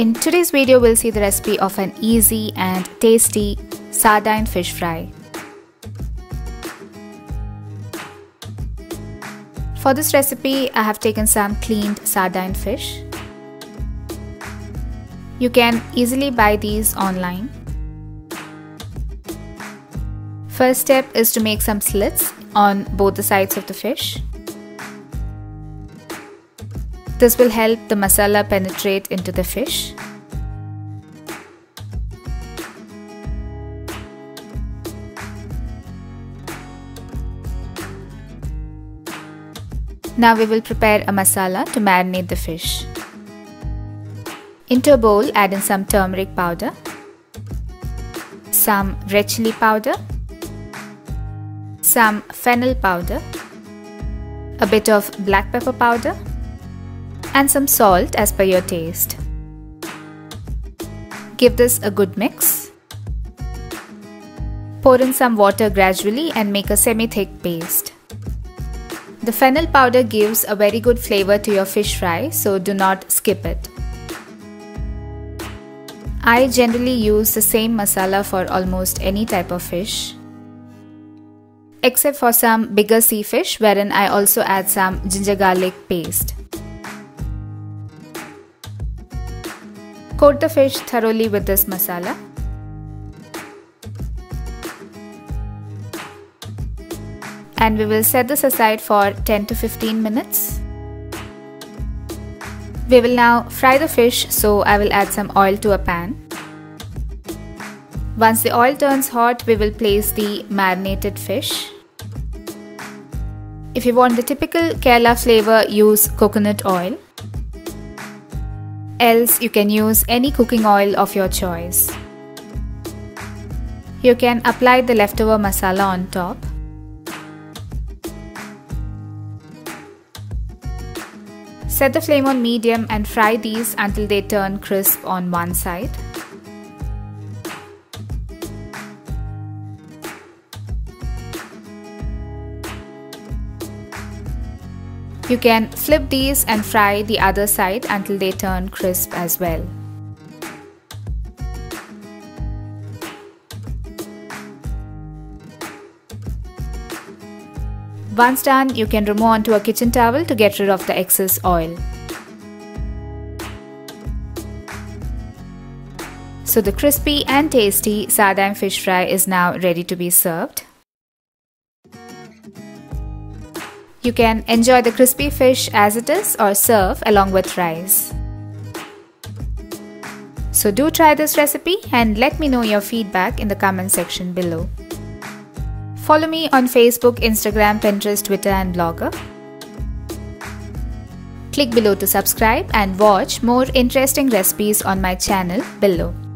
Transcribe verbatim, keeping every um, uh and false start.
In today's video, we'll see the recipe of an easy and tasty sardine fish fry. For this recipe, I have taken some cleaned sardine fish. You can easily buy these online. First step is to make some slits on both the sides of the fish. This will help the masala penetrate into the fish. Now we will prepare a masala to marinate the fish. Into a bowl, add in some turmeric powder, some red chili powder, some fennel powder, a bit of black pepper powder, and some salt as per your taste. Give this a good mix. Pour in some water gradually and make a semi-thick paste. The fennel powder gives a very good flavor to your fish fry, so do not skip it. I generally use the same masala for almost any type of fish, except for some bigger sea fish wherein I also add some ginger garlic paste. Coat the fish thoroughly with this masala. And we will set this aside for ten to fifteen minutes. We will now fry the fish, so I will add some oil to a pan. Once the oil turns hot, we will place the marinated fish. If you want the typical Kerala flavor, use coconut oil. Else, you can use any cooking oil of your choice. You can apply the leftover masala on top. Set the flame on medium and fry these until they turn crisp on one side. You can flip these and fry the other side until they turn crisp as well. Once done, you can remove onto a kitchen towel to get rid of the excess oil. So the crispy and tasty sardine fish fry is now ready to be served. You can enjoy the crispy fish as it is or serve along with rice. So do try this recipe and let me know your feedback in the comment section below. Follow me on Facebook, Instagram, Pinterest, Twitter and Blogger. Click below to subscribe and watch more interesting recipes on my channel below.